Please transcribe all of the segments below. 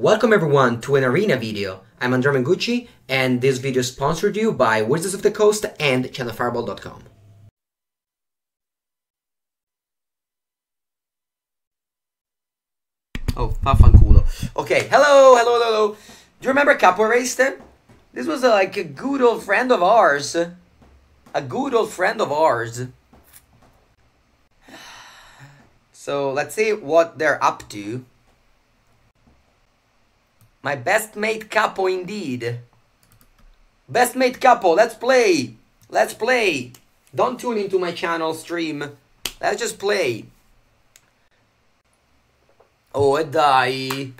Welcome everyone to an Arena video. I'm Andrea Mengucci and this video is sponsored to you by Wizards of the Coast and ChannelFireball.com. Oh, vaffanculo. Okay, hello. Do you remember Capo Raced? This was like a good old friend of ours. So let's see what they're up to. My best mate Capo indeed. Best mate Capo, let's play. Let's play. Don't tune into my channel stream. Let's just play. Oh, I die.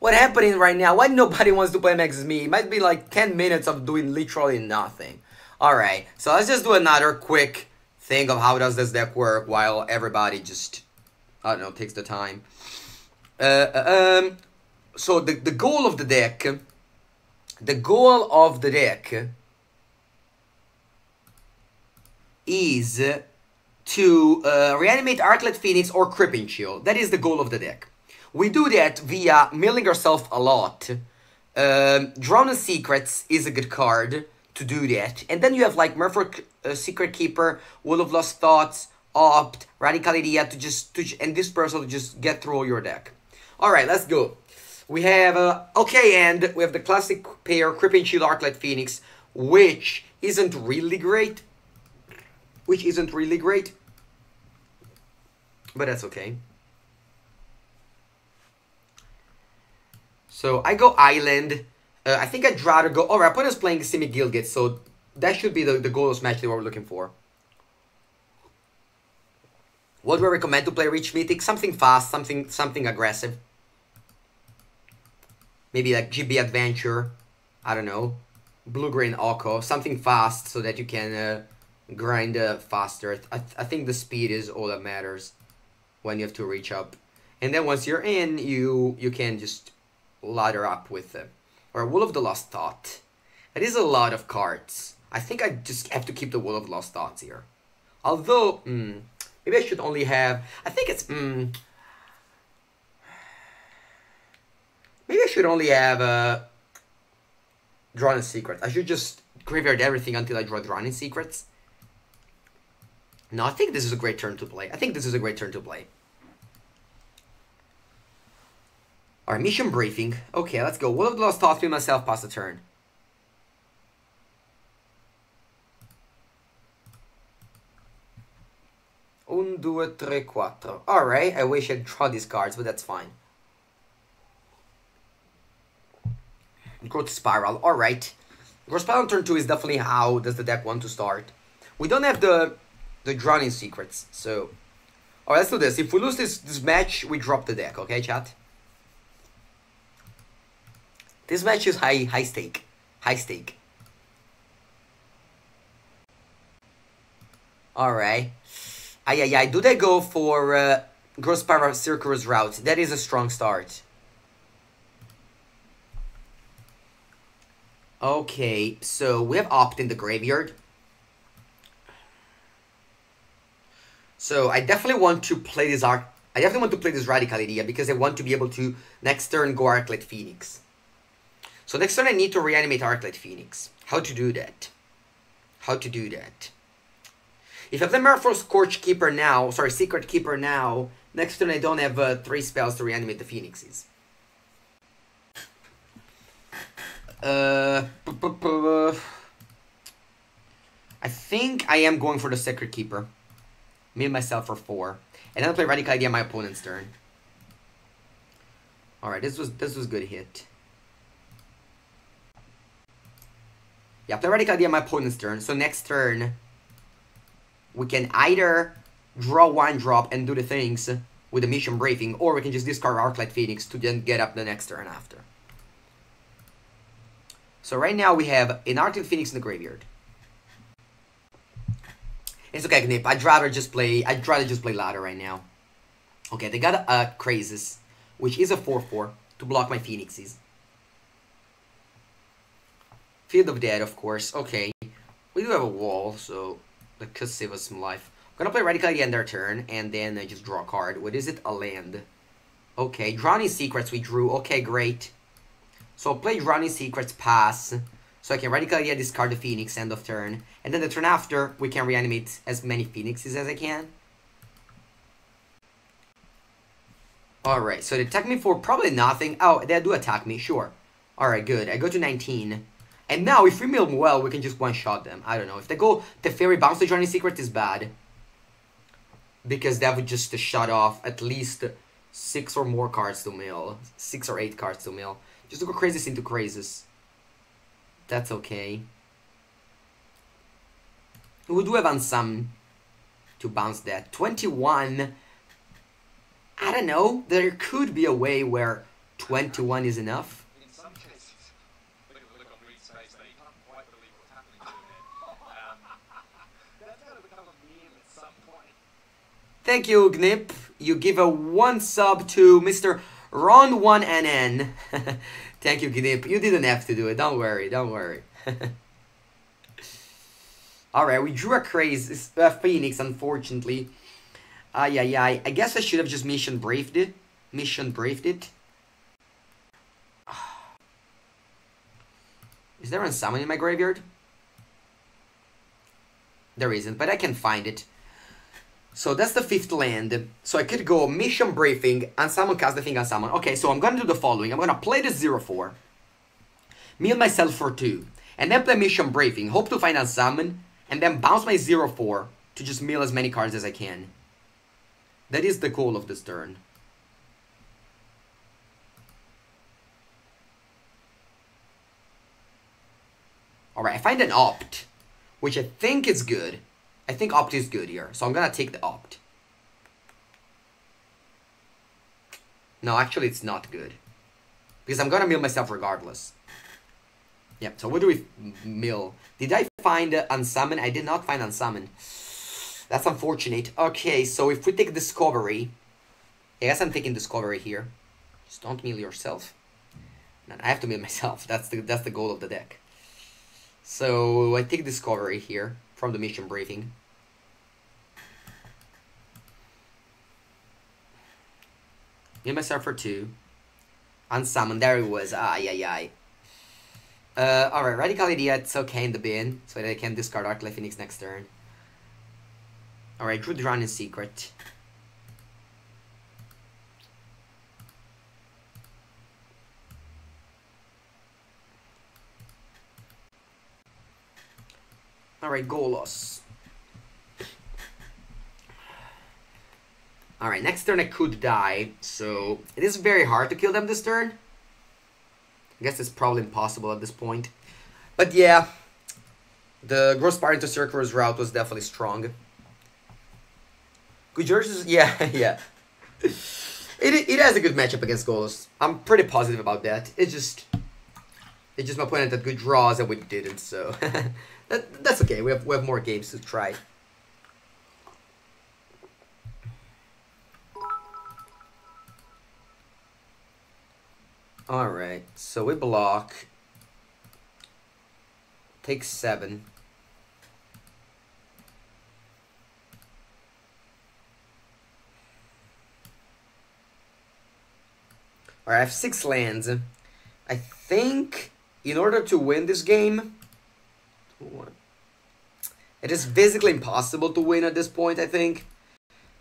What's happening right now? Why nobody wants to play next me? It might be like 10 minutes of doing literally nothing. Alright, so let's just do another quick thing of how does this deck work while everybody just, I don't know, takes the time. So the goal of the deck, is to reanimate Arclight Phoenix or Creeping Chill. That is the goal of the deck. We do that via milling ourselves a lot. Drowned Secrets is a good card to do that. And then you have like Merfolk Secret Keeper, Wall of Lost Thoughts, Opt, Radical Idea to just, and this person to just get through all your deck. Alright, let's go. We have, and we have the classic pair, Creeping Chill, Arclight Phoenix, which isn't really great. But that's okay. So I go Island. I think I'd rather go... Oh, our opponent's playing Simic Gilgit, so that should be the Golos match that we're looking for. What do I recommend to play Rich Mythic? Something fast, something aggressive. Maybe like GB Adventure, I don't know, Blue Green Oko, something fast so that you can grind faster. I think the speed is all that matters when you have to reach up. And then once you're in, you can just ladder up with them. Or Wall of the Lost Thought. That is a lot of cards. I think I just have to keep the Wall of Lost Thoughts here. Although, maybe I should only have, I think it's, maybe I should only have Drawn in Secrets. I should just graveyard everything until I draw Drawn in Secrets. No, I think this is a great turn to play. Alright, Mission Briefing. Okay, let's go. Wall of the Lost Thoughts, me myself, pass the turn. Un, due, tre, quattro. Alright, I wish I'd draw these cards, but that's fine. Growth Spiral, alright. Growth Spiral on turn 2 is definitely how does the deck want to start. We don't have the Drowning Secrets, so... Alright, let's do this. If we lose this match, we drop the deck, okay, chat? This match is high stake. Alright. Do they go for Growth Spiral Circuitous Route? That is a strong start. Okay, so we have Opt in the graveyard. So I definitely want to play this Radical Idea because I want to be able to next turn go Arclight Phoenix. So next turn I need to reanimate Arclight Phoenix. How to do that? If I have the Merfolk Secret Keeper now, next turn I don't have 3 spells to reanimate the Phoenixes. I think I am going for the Secret Keeper. Me and myself for 4. And then I play Radical Idea on my opponent's turn. Alright, this was good hit. Yeah, play Radical Idea on my opponent's turn. So next turn we can either draw 1 drop and do the things with the Mission Briefing, or we can just discard Arclight Phoenix to then get up the next turn after. So right now we have an Arclight Phoenix in the graveyard. It's okay, Knip. I'd rather just play ladder right now. Okay, they got a Krasis, which is a 4/4 to block my Phoenixes. Field of Dead, of course. Okay, we do have a wall, so that could save us some life. I'm gonna play Radical Idea on their turn, and then I just draw a card. What is it? A land. Okay, Drowning Secrets we drew. Okay, great. So I'll play Drowning Secrets, pass. So I can Radical Idea, discard the Phoenix, end of turn. And then the turn after, we can reanimate as many Phoenixes as I can. Alright, so they attack me for probably nothing. Oh, they do attack me, sure. Alright, good. I go to 19. And now, if we mill them well, we can just one-shot them. I don't know. If they go the Fairy Bounce to Drowning Secret is bad. Because that would just shut off at least 6 or more cards to mill. 6 or 8 cards to mill. Just to go Krasis into Krasis. That's okay. We do have Unsummon to bounce that. 21. I don't know. There could be a way where 21 is enough. Thank you, Gnip. You give a one sub to Mr. Ron1NN. Thank you, Gnip. You didn't have to do it. Don't worry. Don't worry. Alright, we drew a Krasis, Phoenix, unfortunately. I guess I should have just Mission Briefed it. Is there Unsummon in my graveyard? There isn't, but I can find it. So that's the 5th land. So I could go Mission Briefing, Unsummon, cast the thing, Unsummon. Okay, so I'm going to do the following. I'm going to play the 0-4. Mill myself for 2. And then play Mission Briefing. Hope to find Unsummon. And then bounce my 0-4 to just mill as many cards as I can. That is the goal of this turn. Alright, I find an Opt. Which I think is good. I think Opt is good here, so I'm gonna take the Opt. No, actually it's not good. Because I'm gonna mill myself regardless. Yep, so what do we mill? Did I find Unsummon? I did not find Unsummon. That's unfortunate. Okay, so if we take Discovery... I guess I'm taking Discovery here. Just don't mill yourself. No, I have to mill myself. That's the goal of the deck. So I take Discovery here from the Mission Briefing. Mill myself for 2. Unsummon, there it was. Alright, Radical Idea, it's okay in the bin, so that I can discard Arclight Phoenix next turn. Alright, drew Drowned Secret. Alright, Golos. Alright, next turn I could die, so it is very hard to kill them this turn. I guess it's probably impossible at this point. But yeah, the Growth Spiral into Circuitous Route was definitely strong. Good jerseys? Yeah. It has a good matchup against Golos. I'm pretty positive about that. It's just my opponent had good draws and we didn't, so... That's okay, we have more games to try. Alright, so we block. Take 7. Alright, I have 6 lands. I think in order to win this game... It is physically impossible to win at this point, I think.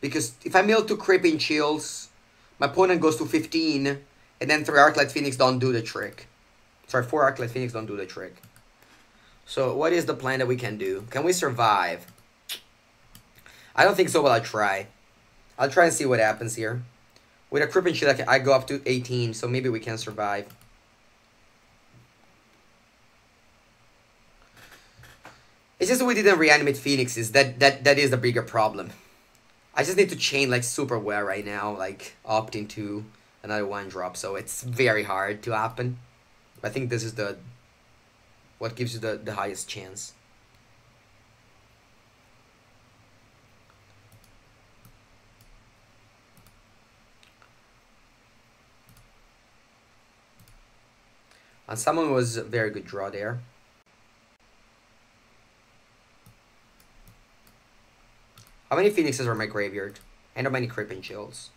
Because if I mill 2 Creeping Chills, my opponent goes to 15, and then 3 Arclight Phoenix don't do the trick. Sorry, 4 Arclight Phoenix don't do the trick. So what is the plan that we can do? Can we survive? I don't think so, but I'll try. I'll try and see what happens here. With a Creeping Chill, I go up to 18, so maybe we can survive. It's just that we didn't reanimate Phoenixes. That is the bigger problem. I just need to chain like super well right now, like opt into another 1-drop, so it's very hard to happen. I think this is what gives you the highest chance. And someone was a very good draw there. How many Phoenixes are in my graveyard? And how many Creeping Chills?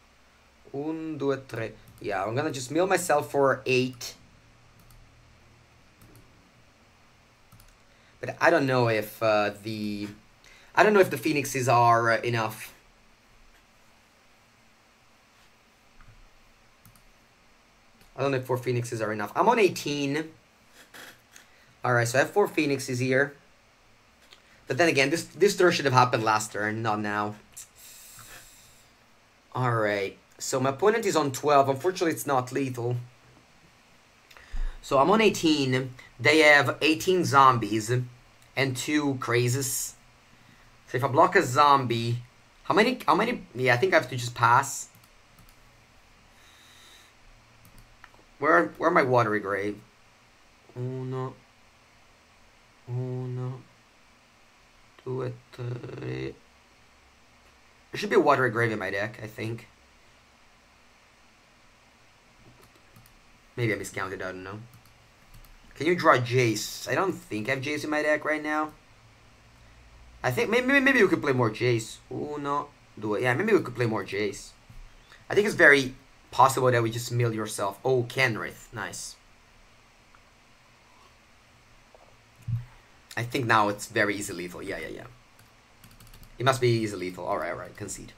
1, 2, 3. Yeah, I'm gonna just mill myself for 8. But I don't know if the Phoenixes are enough. I don't know if 4 Phoenixes are enough. I'm on 18. Alright, so I have 4 Phoenixes here. But then again, this turn should have happened last turn, not now. Alright, so my opponent is on 12. Unfortunately, it's not lethal. So I'm on 18. They have 18 zombies and 2 Krasis. So if I block a zombie... How many... Yeah, I think I have to just pass. Where are my watery grave? Oh no. Oh no. 2, 3... There should be a watery grave in my deck, I think. Maybe I miscounted, I don't know. Can you draw Jace? I don't think I have Jace in my deck right now. I think maybe we could play more Jace. Oh no. Do it. Yeah, maybe we could play more Jace. I think it's very possible that we just mill yourself. Oh, Kenrith. Nice. I think now it's very easy lethal. Yeah. It must be easy lethal. Alright, concede.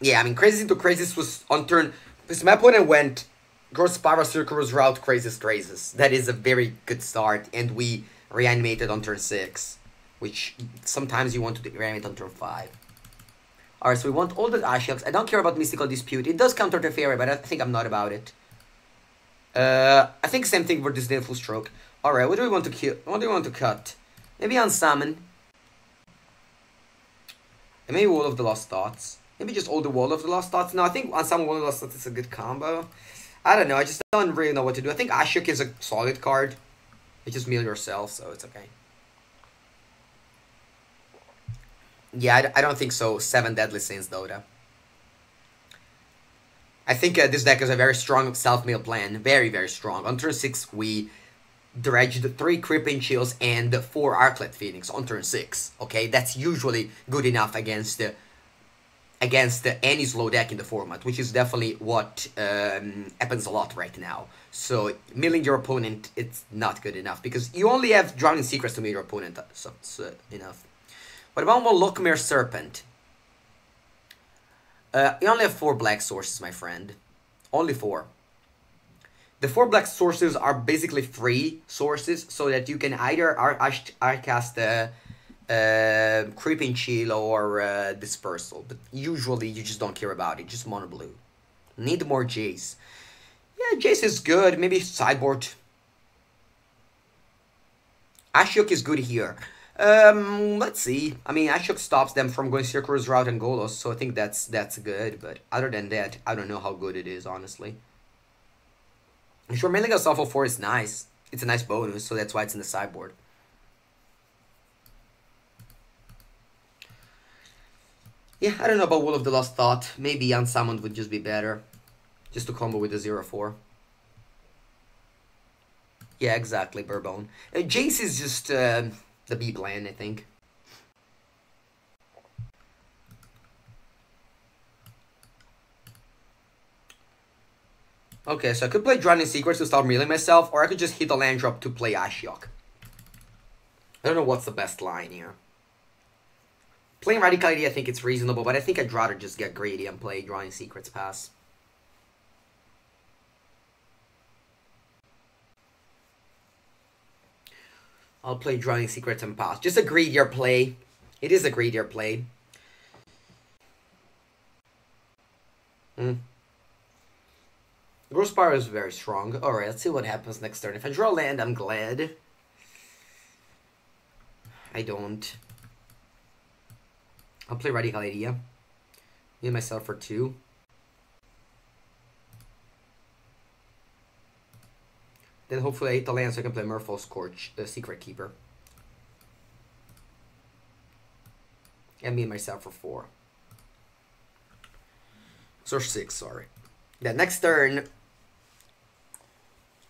Yeah, I mean, Krasis into Krasis was on turn... Because my opponent went Growth Spiral, Circuitous Route, Krasis. That is a very good start. And we reanimated on turn 6. Which sometimes you want to reanimate on turn 5. Alright, so we want all the Ashioks. I don't care about Mystical Dispute. It does counter the Fairy, but I think I'm not about it. I think same thing for Disdainful Stroke. Alright, what do we want to kill? What do we want to cut? Maybe Unsummon. And maybe Wall of the Lost Thoughts. Maybe just all the Wall of the Lost Thoughts. No, I think Unsummon Wall of the Lost Thoughts is a good combo. I don't know, I just don't really know what to do. I think Ashiok is a solid card. You just mill yourself, so it's okay. Yeah, I don't think so. 7 Deadly Sins, Dota. I think this deck has a very strong self-mill plan. Very, very strong. On turn 6, we dredged 3 Creeping Chills and 4 Arclight Phoenix on turn 6. Okay, that's usually good enough against... against any slow deck in the format, which is definitely what happens a lot right now. So milling your opponent, it's not good enough because you only have Drowned Secrets to mill your opponent. So it's enough. What about Lochmere Serpent? You only have 4 black sources, my friend. Only 4. The 4 black sources are basically free sources, so that you can either cast Creeping Chill or Dispersal, but usually you just don't care about it, just mono blue. Need more Jace. Yeah, Jace is good, maybe sideboard. Ashiok is good here. Let's see. I mean, Ashiok stops them from going Circuitous Route and Golos, so I think that's good, but other than that, I don't know how good it is, honestly. I'm sure mailing us off of 4 is nice. It's a nice bonus, so that's why it's in the sideboard. Yeah, I don't know about Wall of the Lost Thought. Maybe Unsummoned would just be better. Just to combo with the 0-4. Yeah, exactly, Burbone. Jace is just the B plan, I think. Okay, so I could play Drowning Secrets to start milling myself, or I could just hit a land drop to play Ashiok. I don't know what's the best line here. Playing Radical Idea, I think it's reasonable, but I think I'd rather just get greedy and play Drawing Secrets pass. I'll play Drawing Secrets and pass. Just a greedier play. It is a greedier play. Growth Spiral is very strong. Alright, let's see what happens next turn. If I draw land, I'm glad. I don't. I'll play Radical Idea. Need myself for 2. Then hopefully I hit the land so I can play Merfolk Secret Keeper. And me and myself for 4. So 6, sorry. Yeah, next turn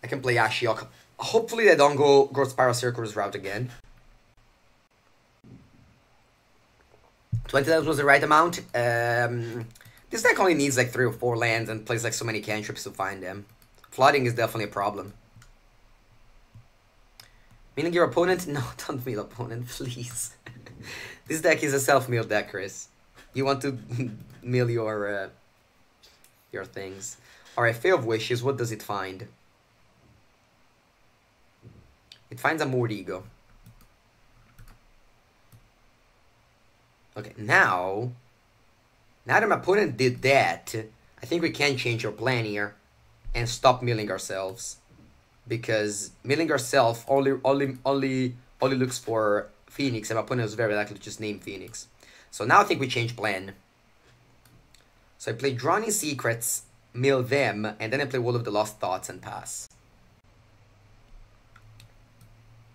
I can play Ashiok. Hopefully they don't go Growth Spiral Circuitous Route again. $20 was the right amount. This deck only needs like 3 or 4 lands and plays like so many cantrips to find them. Flooding is definitely a problem. Meaning your opponent? No, don't meal opponent, please. This deck is a self-meal deck, Chris. You want to meal your things. Alright, Fae of Wishes, what does it find? It finds a Mordigo. Okay, now that my opponent did that, I think we can change our plan here and stop milling ourselves. Because milling ourselves only looks for Phoenix, and my opponent was very likely to just name Phoenix. So now I think we change plan. So I play Drowning Secrets, mill them, and then I play Wall of the Lost Thoughts and pass.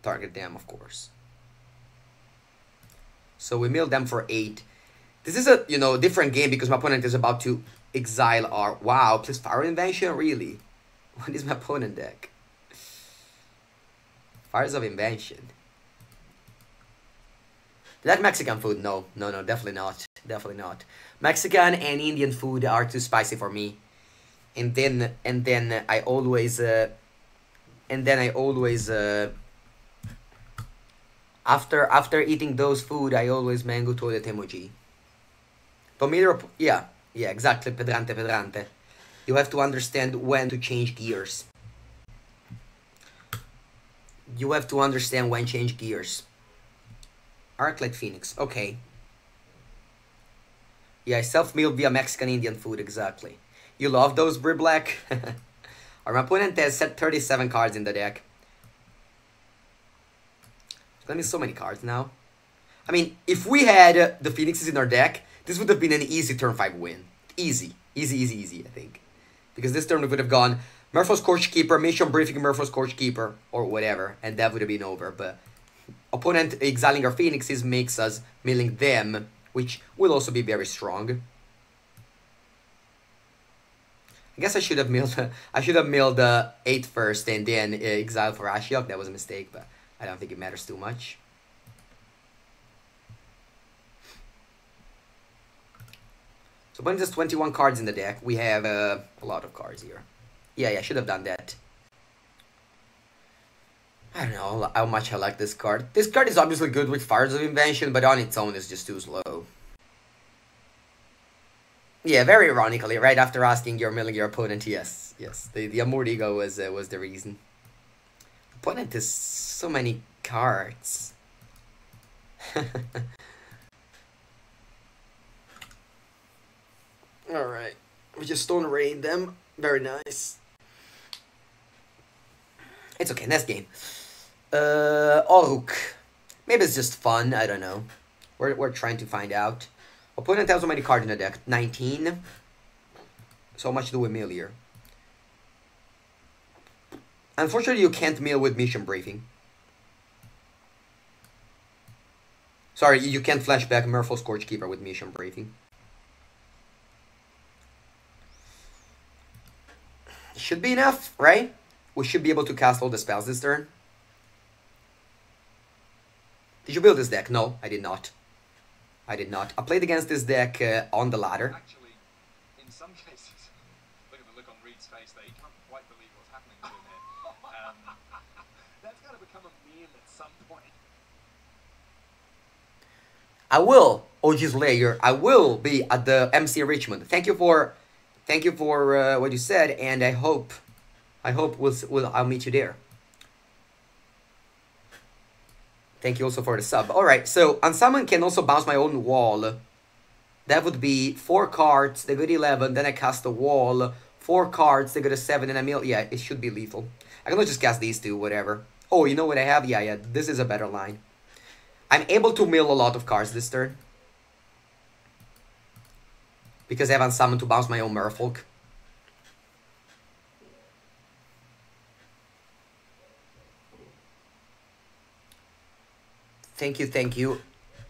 Target them, of course. So we mill them for 8. This is a, you know, different game because my opponent is about to exile our... Wow, please Fires of Invention? Really? What is my opponent deck? Fires of Invention. Is that Mexican food? No, no, no, definitely not. Definitely not. Mexican and Indian food are too spicy for me. And then I always... After eating those food, I always mango toilet emoji. Tomato, yeah, yeah, exactly, pedrante, pedrante. You have to understand when to change gears. You have to understand when change gears. Arclight Phoenix, okay. Yeah, self-meal via Mexican Indian food, exactly. You love those, Bri Black? Our opponent has set 37 cards in the deck. That means so many cards now. I mean, if we had the Phoenixes in our deck, this would have been an easy turn 5 win. Easy. Easy, easy, easy, I think. Because this turn we would have gone Merfolk Secret Keeper, Mission Briefing, Merfolk Secret Keeper, or whatever, and that would have been over. But opponent exiling our Phoenixes makes us milling them, which will also be very strong. I guess I should have milled the 8 first and then exile for Ashiok. That was a mistake, but I don't think it matters too much. So when there's 21 cards in the deck, we have a lot of cards here. Yeah, yeah, I should have done that. I don't know how much I like this card. This card is obviously good with Fires of Invention, but on its own is just too slow. Yeah, very ironically, right after asking you're milling your opponent, yes, yes. The Mordigo was the reason. Opponent is so many cards. Alright, we just don't raid them. Very nice. It's okay, next game. Oruk. Maybe it's just fun, I don't know. We're trying to find out. Opponent has so many cards in the deck. 19. So much do we mill here? Unfortunately, you can't mill with Mission Briefing. Sorry, you can't flashback Merfolk Secret Keeper with Mission Briefing. Should be enough, right? We should be able to cast all the spells this turn. Did you build this deck? No, I did not. I did not. I played against this deck on the ladder. Actually, in some cases, look at the look on Reed's face there. He can't quite believe what's happening to him. That's gotta become a meme at some point. I will, OG's Layer. I will be at the MC Richmond. Thank you for what you said, and I hope I'll meet you there. Thank you also for the sub. All right, so Unsummon can also bounce my own wall. That would be 4 cards. They go to 11. Then I cast a wall. 4 cards. They go to 7, and I mill. Yeah, it should be lethal. I can just cast these 2, whatever. Oh, you know what I have? Yeah, yeah, this is a better line. I'm able to mill a lot of cards this turn. Because I have Unsummon to bounce my own Merfolk. Thank you, thank you.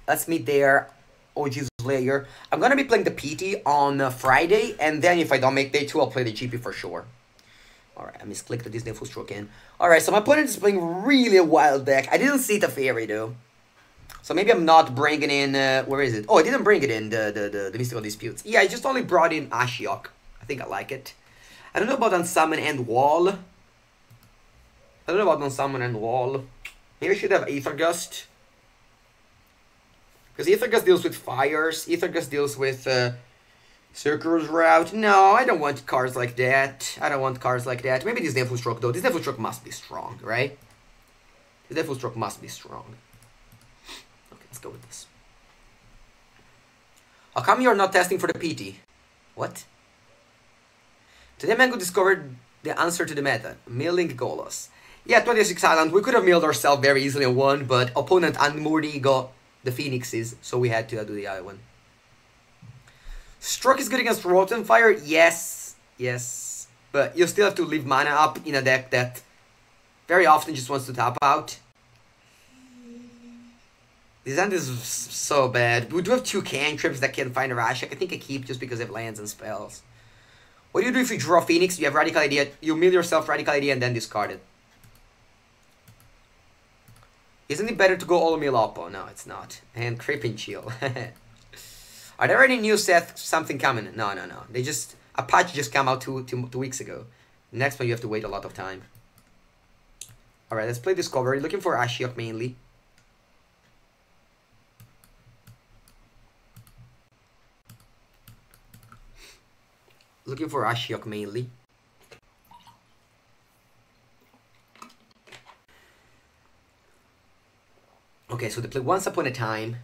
Let's meet there, OG's Layer. I'm gonna be playing the PT on Friday, and then if I don't make day 2, I'll play the GP for sure. Alright, I misclicked the Disdainful Stroke in. Alright, so my opponent is playing really a wild deck. I didn't see Teferi though. So maybe I'm not bringing in... where is it? Oh, I didn't bring it in, the Mystical Disputes. Yeah, I just only brought in Ashiok. I think I like it. I don't know about Unsummon and Wall. Maybe I should have Aether Gust. Because Aether Gust deals with fires. Aether Gust deals with Circuitous Route. No, I don't want cards like that. Maybe Disdainful Stroke, though. Disdainful Stroke must be strong, right? Disdainful Stroke must be strong. Okay, let's go with this. How come you're not testing for the PT? What? Today, Mango discovered the answer to the meta, milling Golos. Yeah, 26 Island, we could have milled ourselves very easily on one, but opponent and Mordigo, the Phoenixes, so we had to do the other one. Stroke is good against Rotten Fire, yes, yes, but you still have to leave mana up in a deck that very often just wants to tap out. This hand is so bad. We do have two cantrips that can find Ashiok. I think I keep just because of lands and spells. What do you do if you draw Phoenix? You have Radical Idea, you mill yourself Radical Idea and then discard it. Isn't it better to go all mill oppo? No, it's not. And Creeping Chill. Are there any new sets, something coming? No, no, no. They just... A patch just came out two weeks ago. Next one you have to wait a lot of time. Alright, let's play Discovery. Looking for Ashiok mainly. Okay, so they play Once Upon a Time.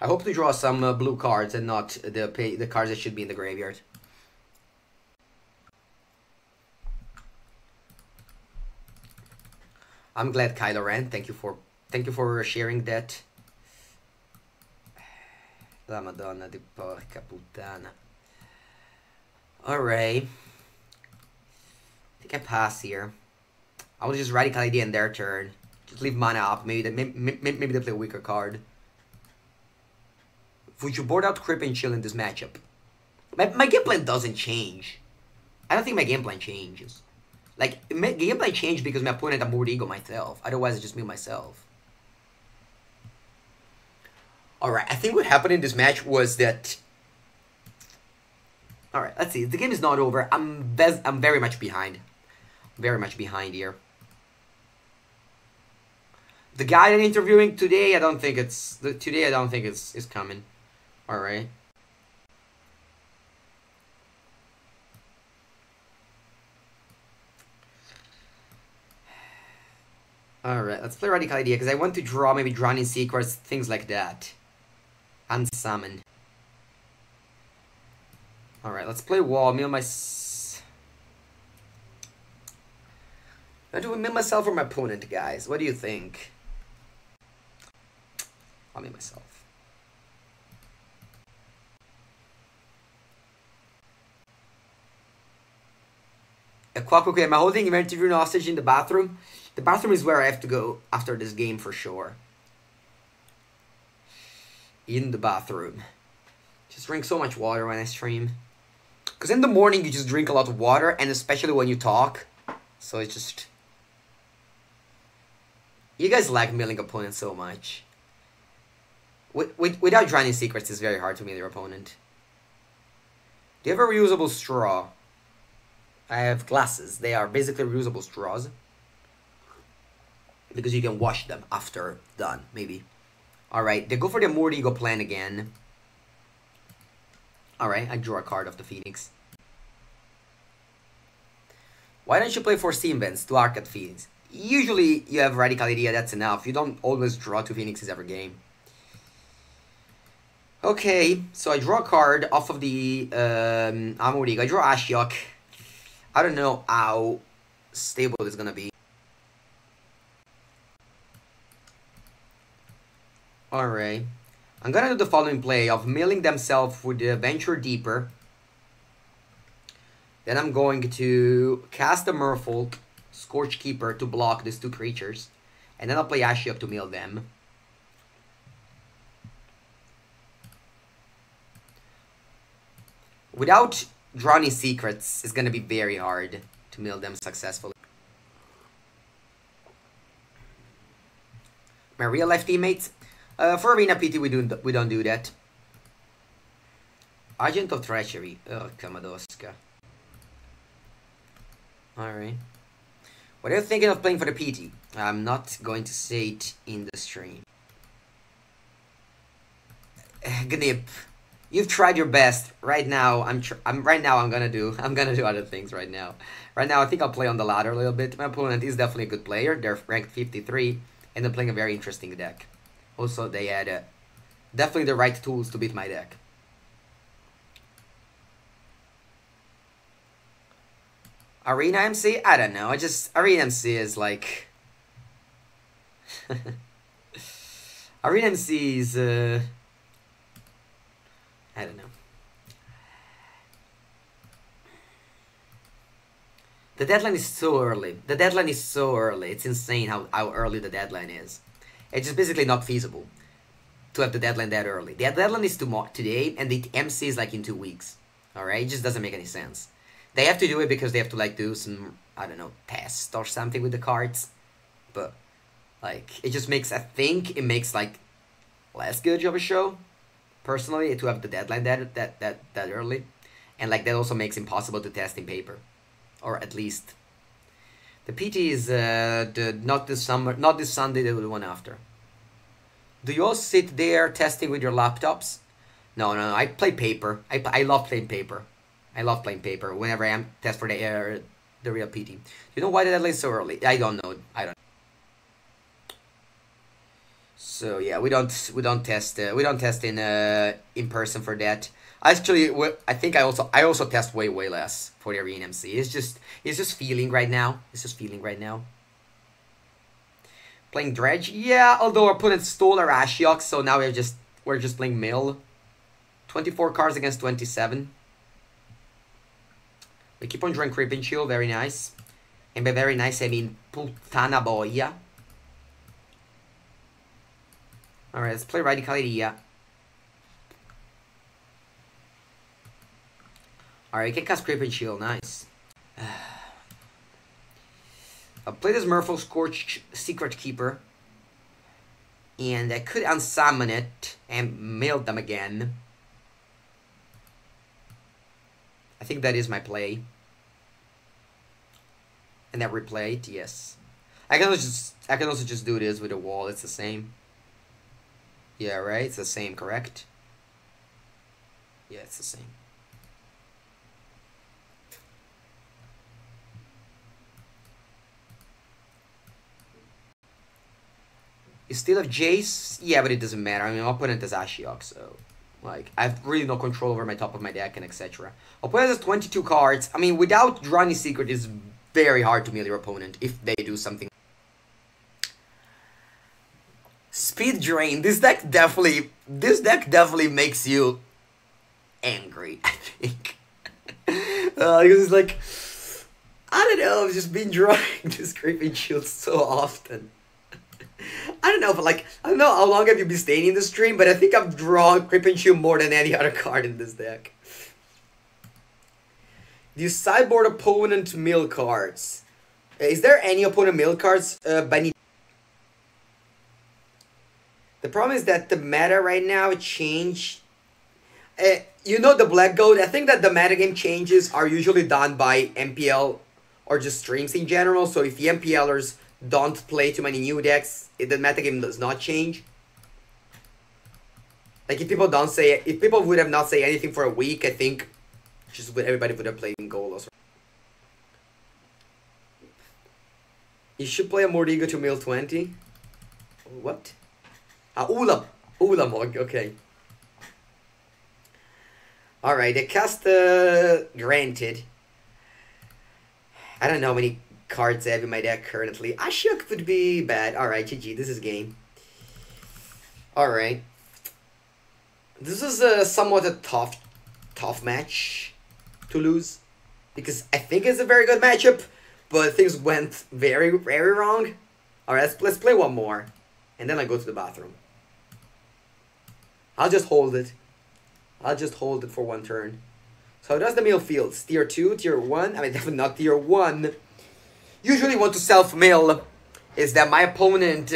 I hope to draw some blue cards and not the cards that should be in the graveyard. I'm glad, Kylo Ren. Thank you for sharing that. La Madonna di porca puttana. Alright. I think I pass here. I will just Radical Idea in their turn. Just leave mana up. Maybe they play a weaker card. Would you board out Creeping Chill in this matchup? My game plan doesn't change. I don't think my game plan changes. Like, my game plan changed because my opponent had Mordigo myself. Otherwise, I just mill myself. Alright, I think what happened in this match was that... Alright, let's see. The game is not over. I'm very much behind. Very much behind here. The guy I'm interviewing today, I don't think it's... Today, I don't think it's coming. Alright. Alright, let's play Radical Idea, because I want to draw maybe Drowning Secrets, things like that. Unsummon. Alright, let's play Wall, mill my... Do I mill myself or my opponent, guys? What do you think? I'll mill myself. Okay, am I holding your interview hostage in the bathroom? The bathroom is where I have to go after this game for sure. In the bathroom. Just drink so much water when I stream. Because in the morning you just drink a lot of water, and especially when you talk. So it's just... You guys like milling opponents so much. Without Drowning Secrets, it's very hard to mill your opponent. Do you have a reusable straw? I have glasses. They are basically reusable straws. Because you can wash them after done, maybe. Alright, they go for the Mordigo plan again. Alright, I draw a card of the Phoenix. Why don't you play for Invents to Arclight Phoenix? Usually you have Radical Idea, that's enough. You don't always draw two Phoenixes every game. Okay, so I draw a card off of the Mordigo. I draw Ashiok. I don't know how stable it's gonna be. Alright. I'm gonna do the following play of milling themselves with the Venture Deeper. Then I'm going to cast the Merfolk Secret Keeper to block these two creatures. And then I'll play Ashiok to mill them. Without Drowning Secrets, it's gonna be very hard to mill them successfully. My real life teammates? For Arena PT, we don't do that. Agent of Treachery. Oh, Kamadoska. Alright. What are you thinking of playing for the PT? I'm not going to say it in the stream. Gnip, you've tried your best. Right now, I'm gonna do other things right now. Right now, I think I'll play on the ladder a little bit. My opponent is definitely a good player. They're ranked 53, and they're playing a very interesting deck. Also, they had definitely the right tools to beat my deck. Arena MC? I don't know. I just... Arena MC is like... Arena MC is... I don't know. The deadline is so early. The deadline is so early. It's insane how early the deadline is. It's just basically not feasible to have the deadline that early. The deadline is today, and the MC is like in 2 weeks. Alright? It just doesn't make any sense. They have to do it because they have to, like, do some, I don't know, test or something with the cards. But, like, it just makes, I think it makes, like, less good job of a show, personally, to have the deadline that early. And, like, that also makes it impossible to test in paper. Or at least. The PT is not this Sunday, the one after. Do you all sit there testing with your laptops? No, I play paper. I love playing paper. I love playing paper whenever I am test for the real PT. Do you know why the deadline is so early? I don't know. I don't. So yeah, we don't test in person for that. Actually, I think I also test way less for the Arena MC. It's just feeling right now. It's just feeling right now. Playing dredge, yeah. Although our opponent stole our Ashiok, so now we're just playing mill. 24 cards against 27. We keep on drawing Creeping Chill, very nice. And by very nice, I mean Putana Boya. Alright, let's play Radical Idea. Alright, you can cast Creeping Chill, nice. I'll play this Merfolk Secret Keeper. And I could unsummon it and mill them again. I think that is my play. And then replay it, yes. I can also just do this with a wall, it's the same. Yeah, right? It's the same, correct? Yeah, it's the same. You still have Jace? Yeah, but it doesn't matter. I mean, my opponent is Ashiok, so... Like, I have really no control over my top of my deck and etc. Opponent has 22 cards. I mean, without Drowned Secret, it's very hard to mill your opponent if they do something. Speed Drain. This deck definitely makes you angry, I think. Because it's like, I don't know, I've just been drawing this Creeping Shield so often. I don't know, but like, I don't know how long have you been staying in the stream, but I think I've drawn Creeping Chill more than any other card in this deck. Do you sideboard opponent mill cards? Is there any opponent mill cards by need? The problem is that the meta right now change. You know the Black Goat? I think that the metagame changes are usually done by MPL or just streams in general, so if the MPLers don't play too many new decks, the metagame does not change. Like, if people would have not said anything for a week, I think just everybody would have played in Golos. You should play a Mordigo to mill 20. What? Ah, Ulamog, okay. Alright, they cast Granted. I don't know how many cards I have in my deck currently. Ashiok would be bad. Alright, GG, this is game. Alright. This is somewhat a tough match to lose. Because I think it's a very good matchup, but things went very, very wrong. Alright, let's play one more. And then I go to the bathroom. I'll just hold it. I'll just hold it for one turn. So how does the mill feel? Tier 2, tier 1? I mean, definitely not tier 1. Usually want to self-mill is that my opponent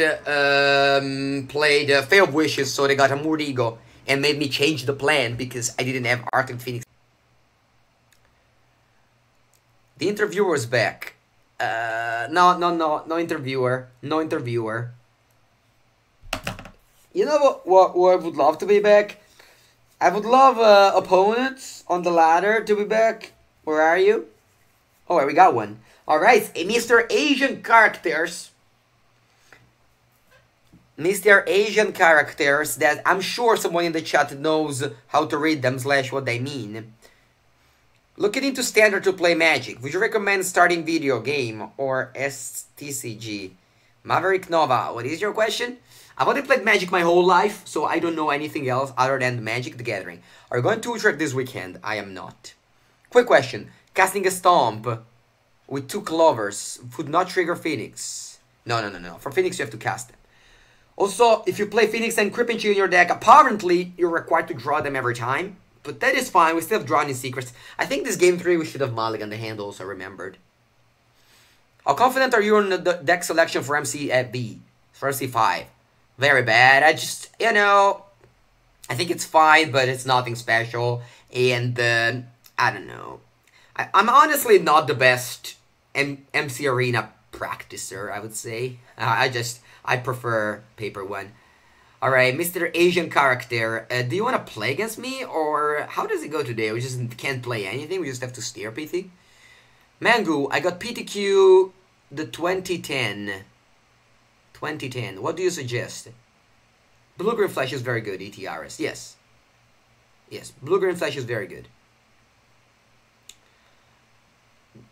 played Fail of Wishes, so they got a Mordigo and made me change the plan because I didn't have Arclight Phoenix. The interviewer's back. No interviewer. No interviewer. You know what I would love to be back? I would love opponents on the ladder to be back. Where are you? Oh, we got one. Alright, Mr. Asian characters. Mr. Asian characters that I'm sure someone in the chat knows how to read them / what they mean. Looking into standard to play Magic, would you recommend starting video game or STCG? Maverick Nova, what is your question? I've only played Magic my whole life, so I don't know anything else other than Magic the Gathering. Are you going to Utrecht this weekend? I am not. Quick question. Casting a Stomp with 2 Clovers would not trigger Phoenix. No. For Phoenix, you have to cast them. Also, if you play Phoenix and Creeping Chill in your deck, apparently you're required to draw them every time. But that is fine. We still have Drowned Secrets. I think this game 3 we should have Mulligan the hand also remembered. How confident are you on the deck selection for MC at B? For MC5? Very bad. I just, you know, I think it's fine, but it's nothing special. And, I don't know. I'm honestly not the best MC Arena practicer, I would say. I prefer paper one. Alright, Mr. Asian character, do you want to play against me? Or how does it go today? We just can't play anything, we just have to steer PT. Mangu, I got PTQ the 2010. 2010. What do you suggest? Blue Green Flash is very good, ETRS. Yes. Yes, Blue Green Flash is very good.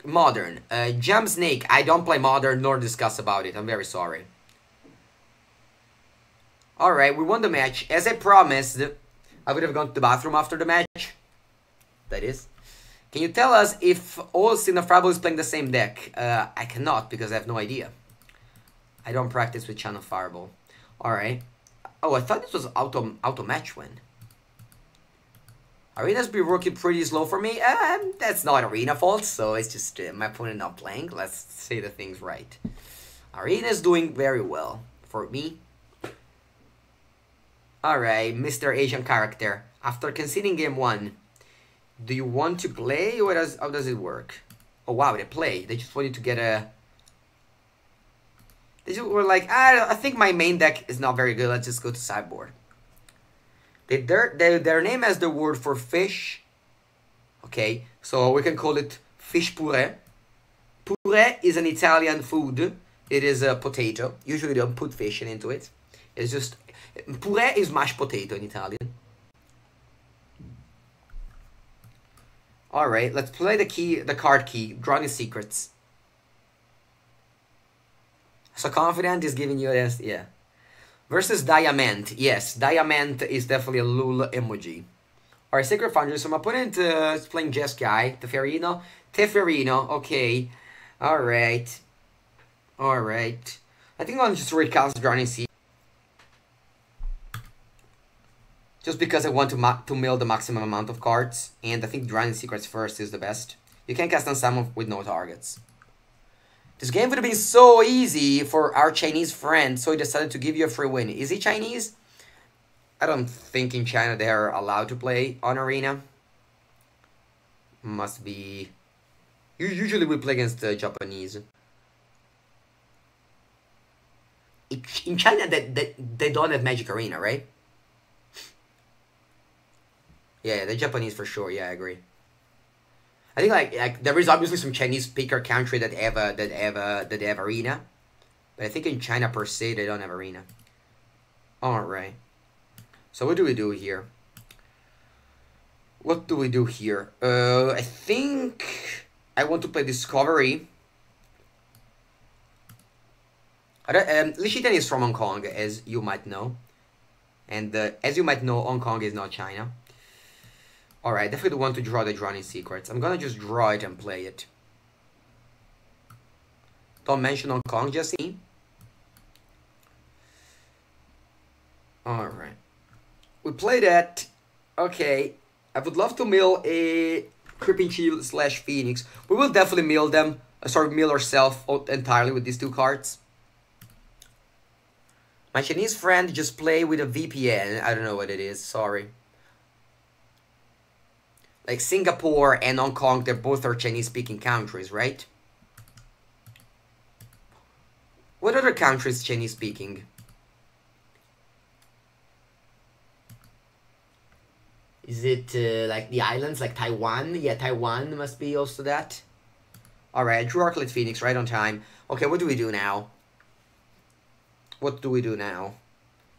Modern. Jump Snake. I don't play Modern nor discuss about it. I'm very sorry. Alright, we won the match. As I promised, I would have gone to the bathroom after the match. That is. Can you tell us if all ChannelFireball is playing the same deck? I cannot because I have no idea. I don't practice with ChannelFireball. Alright. Oh, I thought this was auto match win. Arena's been working pretty slow for me. That's not Arena fault, so it's just my opponent not playing. Let's say the things right. Arena's doing very well for me. Alright, Mr. Asian character. After conceding game 1, do you want to play? Or how does it work? Oh wow, they play. They just wanted to get a... They were like, I think my main deck is not very good. Let's just go to sideboard. Their name has the word for fish. Okay, so we can call it fish puree. Puree is an Italian food. It is a potato. Usually they don't put fish into it. It's just... Puree is mashed potato in Italian. Alright, let's play the card key. Drawing Secrets. So confident is giving you this, yeah. Versus Diamant, yes, Diamant is definitely a Lul emoji. Alright, Sacred Foundry, so my opponent is playing Jeskai, Teferino, okay. Alright. I think I'll just recast Drowning Sea. Just because I want to mill the maximum amount of cards, and I think Drowning Secrets first is the best. You can cast Unsummon with no targets. This game would have been so easy for our Chinese friend, so he decided to give you a free win. Is he Chinese? I don't think in China they are allowed to play on Arena. Must be... Usually we play against the Japanese. In China they don't have Magic Arena, right? Yeah, the Japanese for sure, yeah, I agree. I think like there is obviously some Chinese speaker country that have Arena, but I think in China per se they don't have Arena. All right. So what do we do here? What do we do here? I think I want to play Discovery. Li Shiten is from Hong Kong, as you might know, and as you might know, Hong Kong is not China. Alright, definitely want to draw the Drowning Secrets. I'm gonna just draw it and play it. Don't mention Hong Kong, just see. Alright. We play that. Okay. I would love to mill a Creeping Chill / Phoenix. We will definitely mill them. Sorry, mill ourselves entirely with these two cards. My Chinese friend just play with a VPN. I don't know what it is, sorry. Like Singapore and Hong Kong, they're both are Chinese-speaking countries, right? What other countries Chinese-speaking? Is it like the islands, like Taiwan? Yeah, Taiwan must be also that. Alright, I drew Arclight Phoenix right on time. Okay, what do we do now? What do we do now?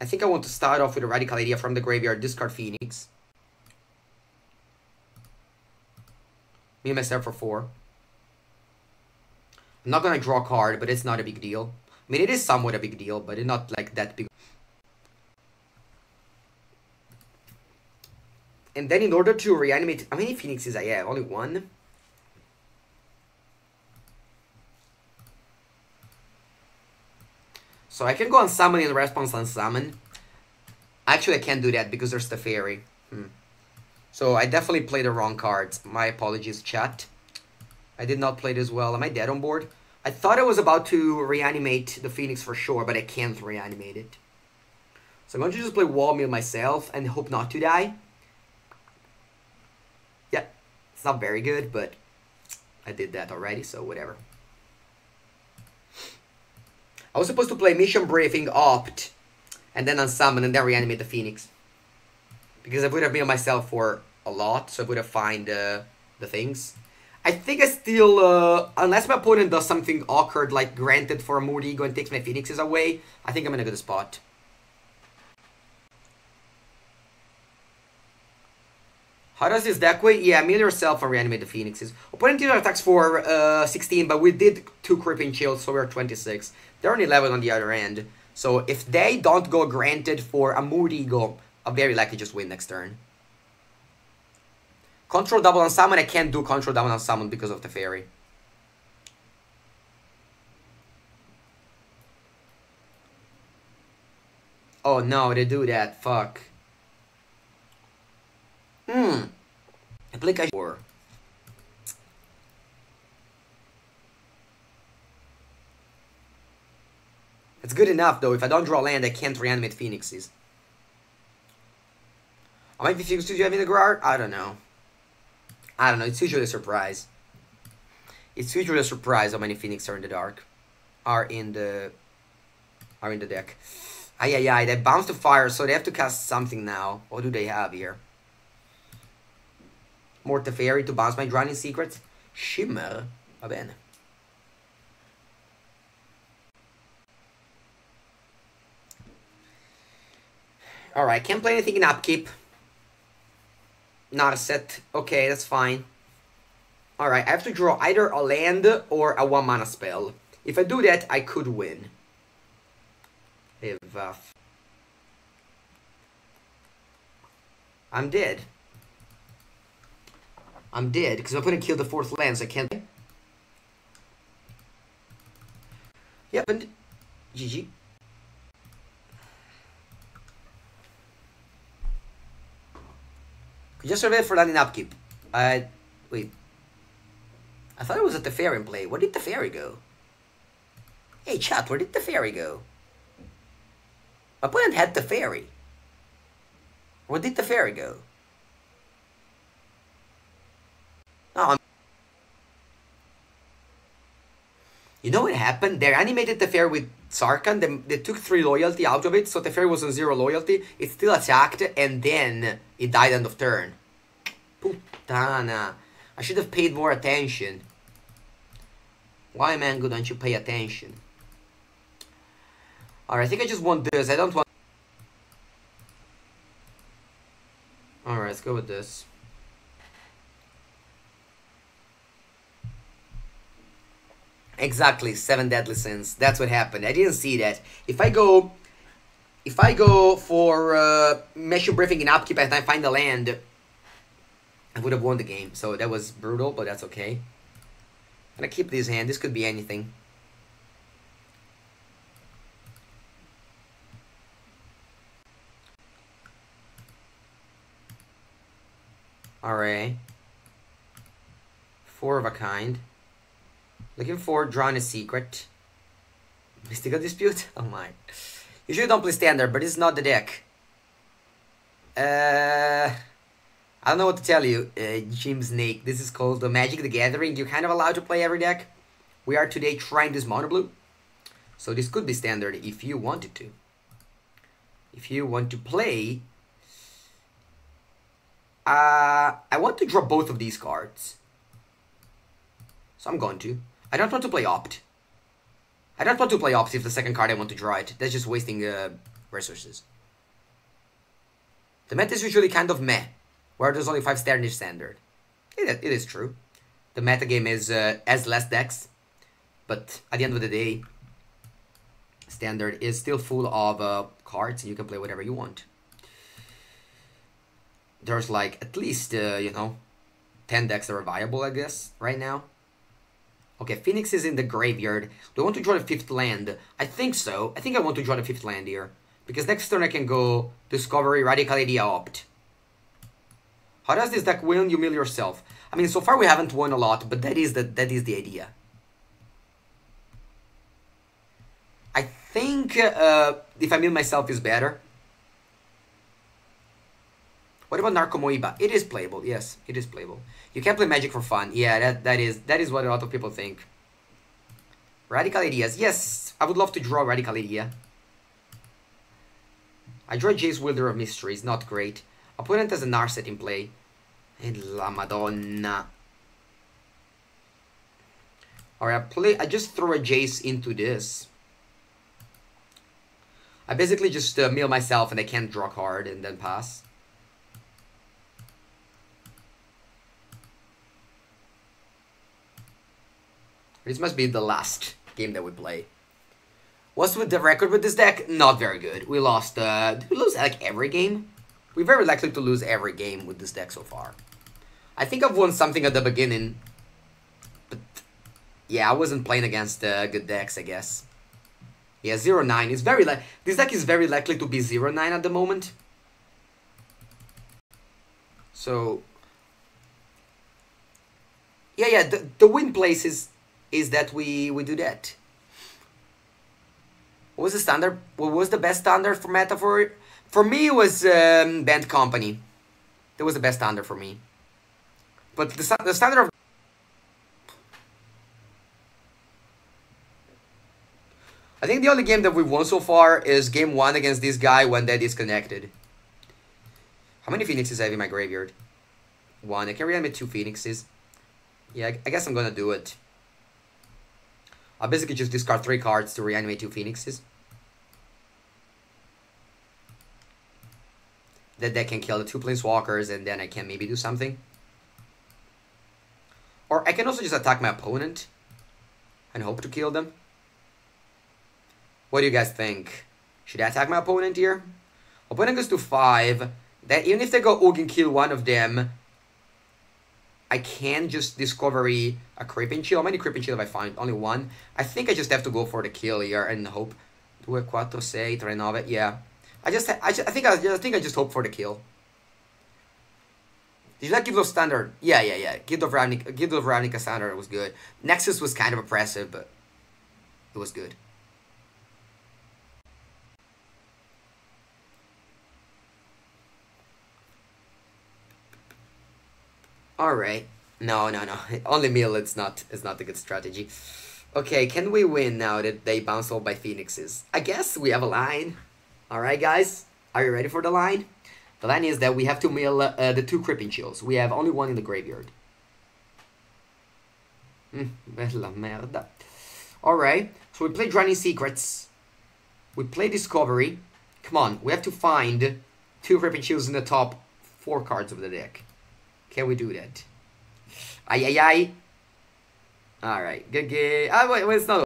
I think I want to start off with a Radical Idea from the graveyard, discard Phoenix. Me myself for 4. I'm not gonna draw a card, but it's not a big deal. I mean, it is somewhat a big deal, but it's not like that big. And then in order to reanimate... How many Phoenixes I have? Only one? So I can go on Summon in response on Summon. Actually, I can't do that because there's the Fairy. So I definitely played the wrong cards. My apologies, chat. I did not play this well. Am I dead on board? I thought I was about to reanimate the Phoenix for sure, but I can't reanimate it. So I'm going to just play Wall Mill myself and hope not to die. Yeah, it's not very good, but I did that already, so whatever. I was supposed to play Mission Briefing, Opt, and then Unsummon, and then reanimate the Phoenix. Because I would have milled myself for a lot, so I would have found the things. I think I still, unless my opponent does something awkward, like granted for a Mordigo and takes my Phoenixes away, I think I'm in a good spot. How does this deck weigh? Yeah, mill yourself and reanimate the Phoenixes. Opponent either attacks for 16, but we did 2 Creeping Chill, so we're 26. They're on 11 on the other end. So if they don't go granted for a Mordigo, I'll very likely just win next turn. Control double on Summon, I can't do Control double on Summon because of the Fairy. Oh no, they do that, fuck. I think I should. It's good enough though, if I don't draw land I can't reanimate Phoenixes. I might be fixed to you having the Growth? I don't know. I don't know, it's usually a surprise. It's usually a surprise how many Phoenix are in the dark. Are in the deck. Ay, they bounce to fire, so they have to cast something now. What do they have here? Morteferi to bounce my Drowning Secrets. Shimmer. Va bene. Alright, can't play anything in upkeep. Not a set. Okay, that's fine. Alright, I have to draw either a land or a 1-mana spell. If I do that, I could win. I'm dead. I'm dead, because I'm going to kill the 4th land, so I can't... Yep, and... GG. Could just survive for landing upkeep. Wait. I thought it was a Teferi in play. Where did the Teferi go? Hey chat, where did the Teferi go? My opponent had the Teferi. Where did the Teferi go? Oh, you know what happened? They animated the Teferi with Sarkhan. They took 3 loyalty out of it, so the Teferi was on 0 loyalty. It still attacked, and then it died end of turn. Puttana. I should have paid more attention. Why, Mango, don't you pay attention? Alright, I think I just want this. I don't want... Alright, let's go with this. Exactly, 7 deadly sins. That's what happened. I didn't see that. If I go for Mission Briefing in upkeep and I find the land, I would have won the game. So that was brutal, but that's okay. I'm gonna keep this hand. This could be anything. Alright. 4 of a kind. Looking for Drawn a Secret. Mystical Dispute? Oh my. Usually don't play standard, but it's not the deck. I don't know what to tell you, Jim Snake. This is called the Magic the Gathering. You're kind of allowed to play every deck. We are today trying this mono blue. So this could be standard if you wanted to. If you want to play... I want to draw both of these cards. So I'm going to. I don't want to play Opt. I don't want to play Opt if the second card I want to draw it. That's just wasting resources. The meta is usually kind of meh, where there's only 5 standard. It is true. The meta game is as less decks, but at the end of the day, standard is still full of cards, and you can play whatever you want. There's like at least, you know, 10 decks that are viable, I guess, right now. Okay, Phoenix is in the graveyard. Do I want to draw the 5th land? I think so. I think I want to draw the 5th land here. Because next turn I can go Discovery, Radical Idea, Opt. How does this deck win? You mill yourself. I mean, so far we haven't won a lot, but that is the idea. I think if I mill myself is better. What about Narco Moiba? It is playable. Yes, it is playable. You can't play Magic for fun. Yeah, that is what a lot of people think. Radical Ideas. Yes, I would love to draw Radical Idea. I draw Jace, Wielder of Mysteries. Not great. Opponent has a Narset in play. And la Madonna. Alright, I just throw a Jace into this. I basically just mill myself and I can't draw a card and then pass. This must be the last game that we play. What's with the record with this deck? Not very good. We lost, did we lose like every game? We're very likely to lose every game with this deck so far. I think I've won something at the beginning. But, yeah, I wasn't playing against good decks, I guess. Yeah, 0-9 is very like this deck is very likely to be 0-9 at the moment. So... Yeah, the win place is that we do that. What was the standard? What was the best standard for meta for me? It was Banned Company. That was the best standard for me. But the standard of I think the only game that we won so far is game 1 against this guy when they disconnected. How many Phoenixes I have in my graveyard? 1. I can reanimate 2 Phoenixes. Yeah, I guess I'm gonna do it. I'll basically just discard 3 cards to reanimate 2 Phoenixes. That deck can kill the 2 Planeswalkers and then I can maybe do something. Or I can also just attack my opponent and hope to kill them. What do you guys think? Should I attack my opponent here? Opponent goes to 5. Then even if they go Oog and kill one of them, I can just Discovery a Creeping Chill. How many Creeping Chill have I found? Only 1. I think I just have to go for the kill here and hope. 2, 4, 6, 9. Yeah. I think I just hope for the kill. Did you like Guild of Standard? Yeah. Guild of Ravnica Standard was good. Nexus was kind of oppressive, but it was good. Alright. No. Only mill, it's not a good strategy. Okay, can we win now that they bounce all by Phoenixes? I guess we have a line. Alright, guys. Are you ready for the line? The line is that we have to mill the 2 Creeping Chills. We have only 1 in the graveyard. Bella merda. Alright, so we play Drowning Secrets. We play Discovery. Come on, we have to find 2 Creeping Chills in the top 4 cards of the deck. Can we do that? Ay ay ay. All right. Good game. Ah, wait, it's not.